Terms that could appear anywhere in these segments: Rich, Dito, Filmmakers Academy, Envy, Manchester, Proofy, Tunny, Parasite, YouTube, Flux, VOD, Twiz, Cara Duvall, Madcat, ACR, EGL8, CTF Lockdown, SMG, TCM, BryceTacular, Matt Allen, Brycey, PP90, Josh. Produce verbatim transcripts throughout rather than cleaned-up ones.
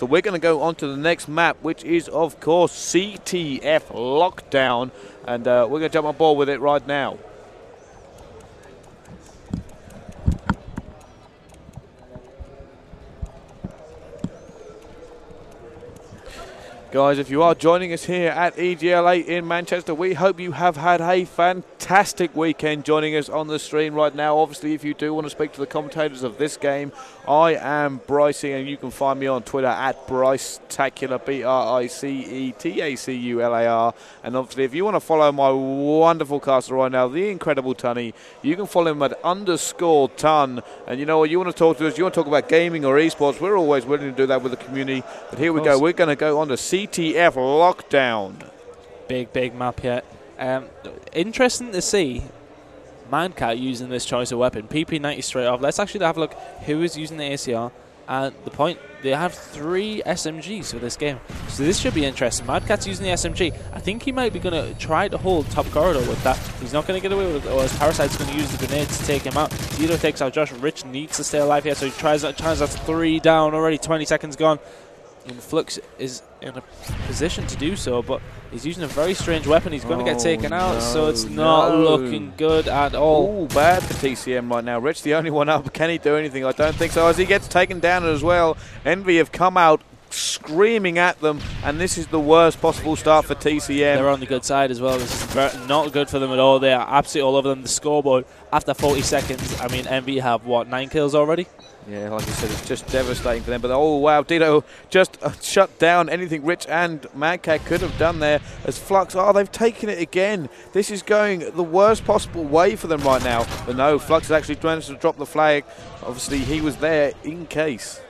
So we're going to go on to the next map, which is, of course, C T F Lockdown. And uh, we're going to jump on board with it right now. Guys, if you are joining us here at E G L eight in Manchester, we hope you have had a fantastic weekend joining us on the stream right now. Obviously, if you do want to speak to the commentators of this game, I am Brycey, and you can find me on Twitter at BryceTacular, B R I C E T A C U L A R. And obviously, if you want to follow my wonderful caster right now, the incredible Tunny, you can follow him at underscore Tun. And you know what, you want to talk to us, you want to talk about gaming or esports, we're always willing to do that with the community. But here we go, we're going to go on to C. C T F Lockdown. Big, big map here. Um, interesting to see Madcat using this choice of weapon. P P ninety straight off. Let's actually have a look who is using the A C R. And the point, they have three S M Gs for this game. So this should be interesting. Madcat's using the S M G. I think he might be going to try to hold top corridor with that. He's not going to get away with it, or his Parasite's going to use the grenade to take him out. Dito takes out Josh. Rich needs to stay alive here, so he tries that chance. That's three down already. twenty seconds gone. And Flux is in a position to do so, but he's using a very strange weapon. He's going oh to get taken out, no, so it's not no. looking good at all. Ooh, bad for T C M right now. Rich the only one up. Can he do anything? I don't think so, as he gets taken down as well. Envy have come out screaming at them, and this is the worst possible start for T C M. They're on the good side as well. This is not good for them at all. They are absolutely all over them. The scoreboard after forty seconds, I mean, Envy have, what, nine kills already? Yeah, like I said, it's just devastating for them. But oh wow, Dito just shut down anything Rich and Madcat could have done there as Flux. Oh, they've taken it again. This is going the worst possible way for them right now. But no, Flux has actually managed to drop the flag. Obviously, he was there in case.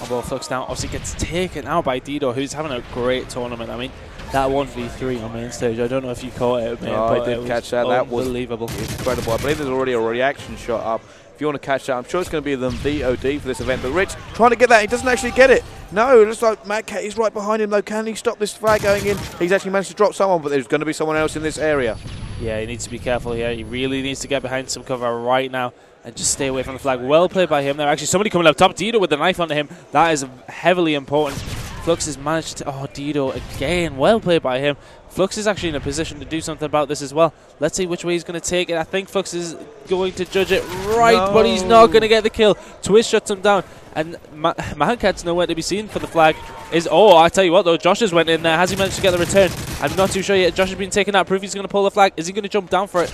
Although Flux now obviously gets taken out by Dito, who's having a great tournament. I mean, that one v three on main stage, I don't know if you caught it, man. Oh, I did catch that. That was unbelievable. Incredible. I believe there's already a reaction shot up. If you want to catch that, I'm sure it's going to be the V O D for this event. But Rich trying to get that, he doesn't actually get it. No, it looks like Madcat is right behind him though. Can he stop this flag going in? He's actually managed to drop someone, but there's going to be someone else in this area. Yeah, he needs to be careful here. He really needs to get behind some cover right now and just stay away from the flag. Well played by him there. Actually, somebody coming up top. Dito with the knife onto him. That is heavily important. Flux has managed to... Oh, Dito again. Well played by him. Flux is actually in a position to do something about this as well. Let's see which way he's going to take it. I think Flux is going to judge it right, no. but he's not going to get the kill. Twiz shuts him down, and Ma Madcat's nowhere to be seen for the flag. Is Oh, I tell you what though, Josh has went in there. Has he managed to get the return? I'm not too sure yet. Josh has been taken out. Proofy's going to pull the flag. Is he going to jump down for it?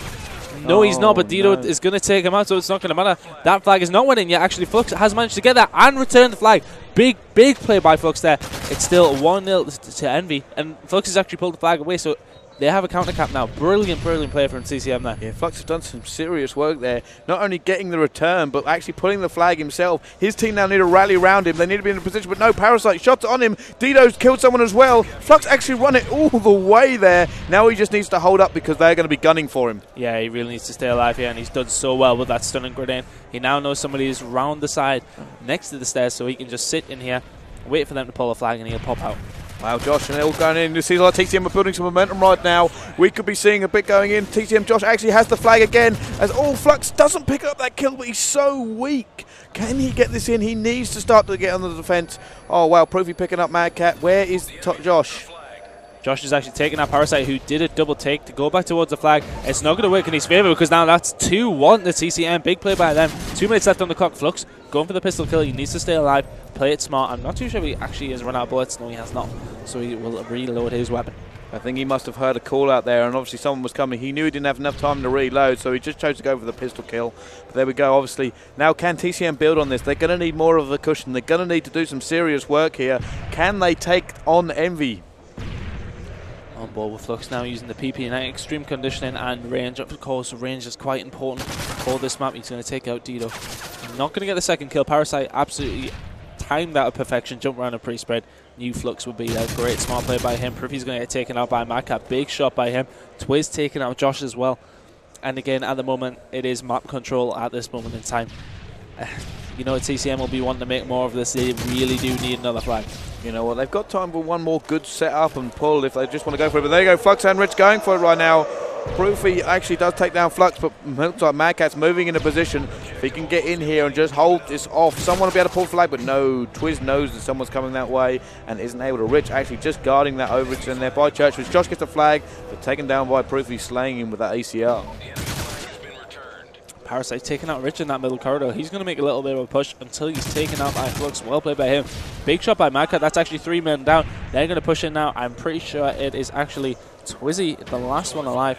No, oh, he's not, but Dito no. is going to take him out, so it's not going to matter. That flag is not winning yet. Actually, Flux has managed to get that and return the flag. Big, big play by Flux there. It's still one nil to Envy, and Flux has actually pulled the flag away, so they have a counter cap now. Brilliant, brilliant play from T C M there. Yeah, Flux has done some serious work there. Not only getting the return, but actually pulling the flag himself. His team now need to rally around him. They need to be in a position, but no, Parasite shots on him. Dito's killed someone as well. Flux actually run it all the way there. Now he just needs to hold up because they're going to be gunning for him. Yeah, he really needs to stay alive here, and he's done so well with that stunning grenade. He now knows somebody is round the side next to the stairs, so he can just sit in here, wait for them to pull the flag, and he'll pop out. Wow, Josh, and they're all going in. You see, like T C M are building some momentum right now. We could be seeing a bit going in. T C M, Josh actually has the flag again. As all oh, Flux doesn't pick up that kill, but he's so weak. Can he get this in? He needs to start to get on the defense. Oh, wow, Proofy picking up Madcat. Where is Josh? Josh is actually taking out Parasite, who did a double take to go back towards the flag. It's not going to work in his favour because now that's two one to T C M. Big play by them. Two minutes left on the clock. Flux going for the pistol kill. He needs to stay alive. Play it smart. I'm not too sure if he actually has run out of bullets. No, he has not. So he will reload his weapon. I think he must have heard a call out there, and obviously someone was coming. He knew he didn't have enough time to reload, so he just chose to go for the pistol kill. But there we go, obviously. Now, can T C M build on this? They're going to need more of a cushion. They're going to need to do some serious work here. Can they take on Envy? On board with Flux now, using the P P ninety, extreme conditioning and range. Of course, range is quite important for this map. He's going to take out Dito. Not going to get the second kill. Parasite absolutely timed that to perfection. Jump around a pre-spread. New Flux would be a great smart play by him. Proofy's going to get taken out by Madcat. Big shot by him. Twiz taking out Josh as well. And again, at the moment, it is map control at this moment in time. You know, T C M will be wanting to make more of this. They really do need another flag. You know what, well, they've got time for one more good setup and pull if they just want to go for it. But there you go, Flux and Rich going for it right now. Proofy actually does take down Flux, but looks like Madcat's moving in a position. If he can get in here and just hold this off, someone will be able to pull flag, but no, Twiz knows that someone's coming that way and isn't able to. Rich actually just guarding that overage in there by Church, which Josh gets the flag, but taken down by Proofy, slaying him with that A C R. Parasite taking out Rich in that middle corridor. He's going to make a little bit of a push until he's taken out by Flux. Well played by him. Big shot by Madcat. That's actually three men down. They're going to push in now. I'm pretty sure it is actually Twizzy, the last one alive.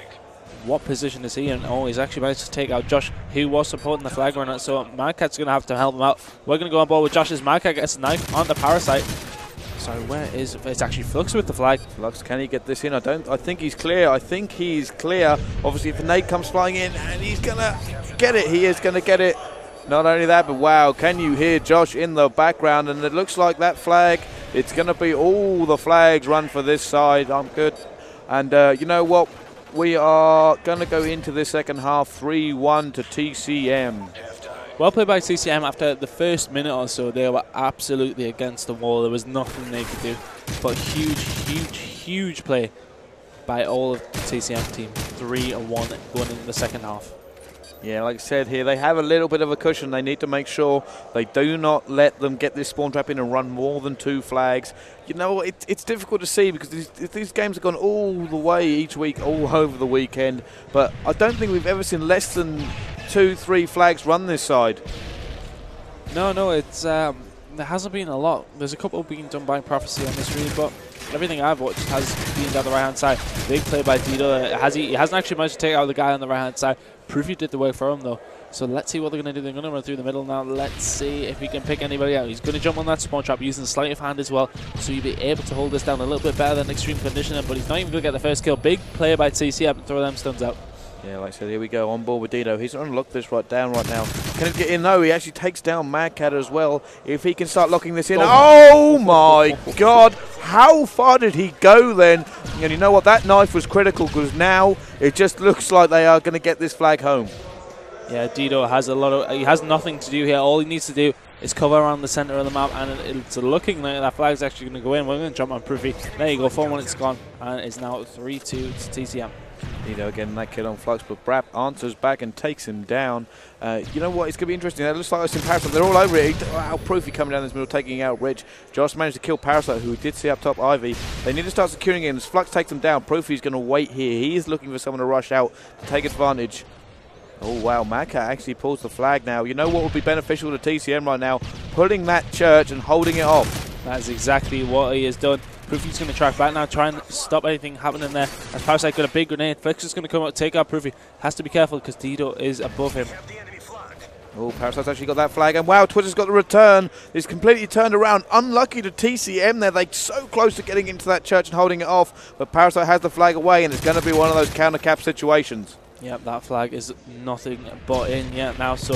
What position is he in? Oh, he's actually managed to take out Josh, who was supporting the flag runner. So Madcat's going to have to help him out. We're going to go on board with Josh's. Madcat gets a knife on the Parasite. Sorry, where is it's actually Flux with the flag? Flux, can he get this in? I don't. I think he's clear. I think he's clear. Obviously, if the nade comes flying in, and he's gonna get it. He is gonna get it. Not only that, but wow, can you hear Josh in the background? And it looks like that flag. It's gonna be all the flags run for this side. I'm good. And uh, you know what? We are gonna go into this second half three one to T C M. Well played by T C M. After the first minute or so, they were absolutely against the wall. There was nothing they could do. But huge, huge, huge play by all of the T C M team. three one going into the second half. Yeah, like I said here, they have a little bit of a cushion. They need to make sure they do not let them get this spawn trap in and run more than two flags. You know, it, it's difficult to see because these, these games have gone all the way each week, all over the weekend. But I don't think we've ever seen less than two, three flags run this side. No, no, it's um, there hasn't been a lot. There's a couple being done by Prophecy on this really, but everything I've watched has been down the right-hand side. Big play by Dito. It has, he hasn't actually managed to take out the guy on the right-hand side. Proofy did the work for him, though. So let's see what they're going to do. They're going to run through the middle now. Let's see if he can pick anybody out. He's going to jump on that spawn trap using sleight of hand as well, so you'll be able to hold this down a little bit better than Extreme Conditioning, but he's not even going to get the first kill. Big play by T C M and throw them stuns out. Yeah, like I said, here we go on board with Dito. He's going to lock this right down right now. Can he get in? No, he actually takes down Madcat as well. If he can start locking this in. Oh, oh my God. How far did he go then? And you know what? That knife was critical because now it just looks like they are going to get this flag home. Yeah, Dito has a lot of. He has nothing to do here. All he needs to do is cover around the center of the map, and it's looking like that flag's actually going to go in. We're going to jump on Proofy. There you go. four one, it's gone. And it's now three two to T C M. Dito again, that kill on Flux, but Brap answers back and takes him down. Uh, you know what? It's going to be interesting. It looks like it's in Parasite. They're all over it. Wow, Proofy coming down this middle, taking out Rich. Josh managed to kill Parasite, who we did see up top, Ivy. They need to start securing in. As Flux takes him down, Proofy's going to wait here. He is looking for someone to rush out to take advantage. Oh, wow, Madcat actually pulls the flag now. You know what would be beneficial to T C M right now? Pulling that Church and holding it off. That's exactly what he has done. Proofy's going to track back now, try and stop anything happening there. As Parasite got a big grenade, Flux is going to come up, take out Proofy. Has to be careful because Dito is above him. Oh, Parasite's actually got that flag, and wow, Twitter's got the return. It's completely turned around. Unlucky to T C M there. They're so close to getting into that Church and holding it off, but Parasite has the flag away, and it's going to be one of those counter-cap situations. Yep, that flag is nothing but in yet now, so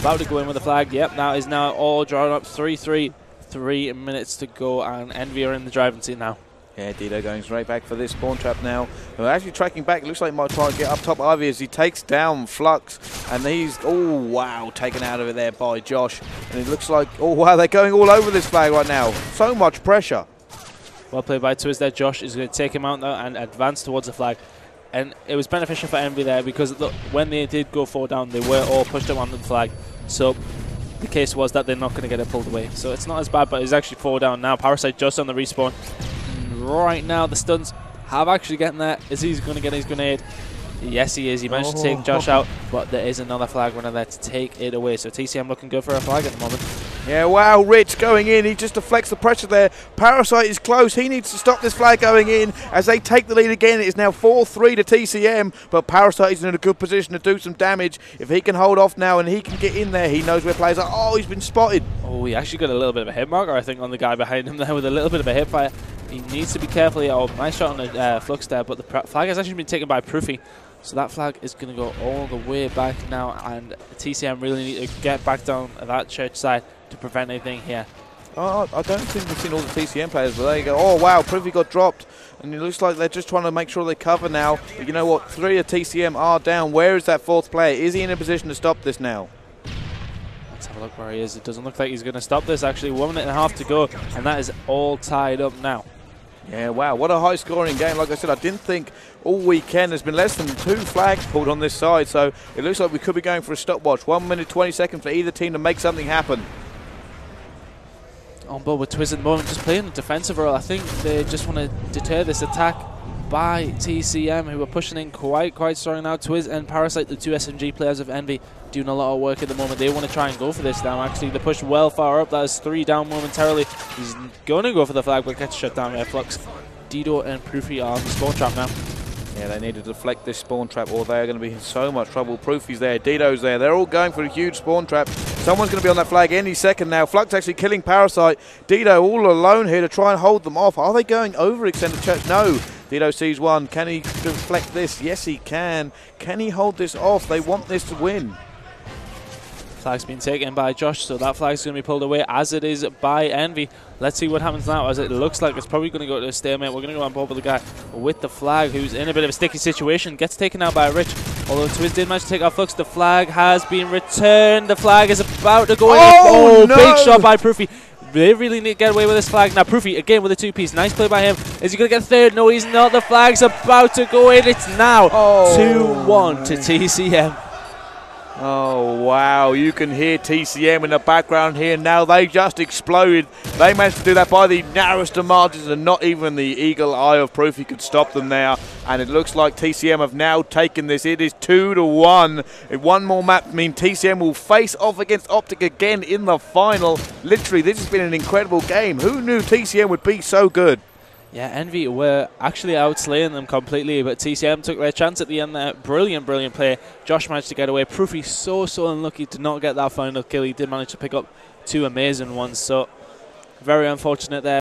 about to go in with the flag. Yep, now is now all drawn up, three three. Three minutes to go, and Envy are in the driving seat now. Yeah, Dito going straight back for this spawn trap now. We're actually tracking back. Looks like he might try and get up top Ivy as he takes down Flux. And he's, oh, wow, taken out of it there by Josh. And it looks like, oh, wow, they're going all over this flag right now. So much pressure. Well played by Twiz there. Josh is going to take him out now and advance towards the flag. And it was beneficial for Envy there because look, when they did go four down, they were all pushed up onto the flag. So the case was that they're not going to get it pulled away. So it's not as bad, but it's actually four down now. Parasite just on the respawn. Right now, the stuns have actually gotten there. Is he going to get his grenade? Yes, he is. He managed oh. to take Josh out, but there is another flag runner there to take it away. So T C M looking good for a flag at the moment. Yeah, wow, Rich going in. He just deflects the pressure there. Parasite is close. He needs to stop this flag going in as they take the lead again. It is now four three to T C M, but Parasite is in a good position to do some damage. If he can hold off now and he can get in there, he knows where players are. Oh, he's been spotted. Oh, he actually got a little bit of a hit marker, I think, on the guy behind him there with a little bit of a hit fire. He needs to be careful here. Oh, nice shot on the uh, Flux there, but the flag has actually been taken by Proofy. So that flag is going to go all the way back now, and T C M really need to get back down that Church side to prevent anything here. Oh, I don't think we've seen all the T C M players, but there you go. Oh, wow, Proofy got dropped. And it looks like they're just trying to make sure they cover now. But you know what? Three of T C M are down. Where is that fourth player? Is he in a position to stop this now? Let's have a look where he is. It doesn't look like he's going to stop this, actually. One minute and a half to go, and that is all tied up now. Yeah, wow, what a high-scoring game. Like I said, I didn't think all weekend there's been less than two flags pulled on this side, so it looks like we could be going for a stopwatch. One minute, twenty seconds for either team to make something happen. On board with Twiz at the moment, just playing a defensive role. I think they just want to deter this attack by T C M, who are pushing in quite, quite strong now. Twiz and Parasite, the two S M G players of Envy, doing a lot of work at the moment. They want to try and go for this now, actually. They push well far up. That is three down momentarily. He's going to go for the flag, but gets shut down by Flux. Dito and Proofy are on the spawn trap now. Yeah, they need to deflect this spawn trap, or they're going to be in so much trouble. Proofy's there, Dito's there. They're all going for a huge spawn trap. Someone's going to be on that flag any second now. Flux actually killing Parasite. Dito all alone here to try and hold them off. Are they going overextended church? No. Dito sees one. Can he deflect this? Yes, he can. Can he hold this off? They want this to win. Flag's been taken by Josh, so that flag's going to be pulled away, as it is by Envy. Let's see what happens now, as it looks like it's probably going to go to a stalemate. We're going to go on board with the guy with the flag, who's in a bit of a sticky situation. Gets taken out by Rich, although Twiz did manage to take out Flux. The flag has been returned. The flag is about to go in. Oh, oh no. Big shot by Proofy. They really need to get away with this flag. Now Proofy, again with a two-piece. Nice play by him. Is he going to get third? No, he's not. The flag's about to go in. It's now two one oh, to T C M. Oh, wow. You can hear T C M in the background here. Now they just exploded. They managed to do that by the narrowest of margins, and not even the eagle eye of Proofy could stop them now. And it looks like T C M have now taken this. It is two to one. If one more map, I mean, T C M will face off against Optic again in the final. Literally, this has been an incredible game. Who knew T C M would be so good? Yeah, Envy were actually outslaying them completely, but T C M took their chance at the end there. Brilliant, brilliant play. Josh managed to get away. Proofy so, so unlucky to not get that final kill. He did manage to pick up two amazing ones, so very unfortunate there.